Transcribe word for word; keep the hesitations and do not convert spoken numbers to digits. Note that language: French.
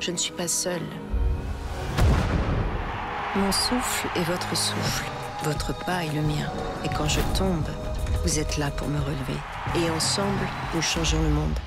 Je ne suis pas seule. Mon souffle est votre souffle. Votre pas est le mien. Et quand je tombe, vous êtes là pour me relever. Et ensemble, nous changeons le monde.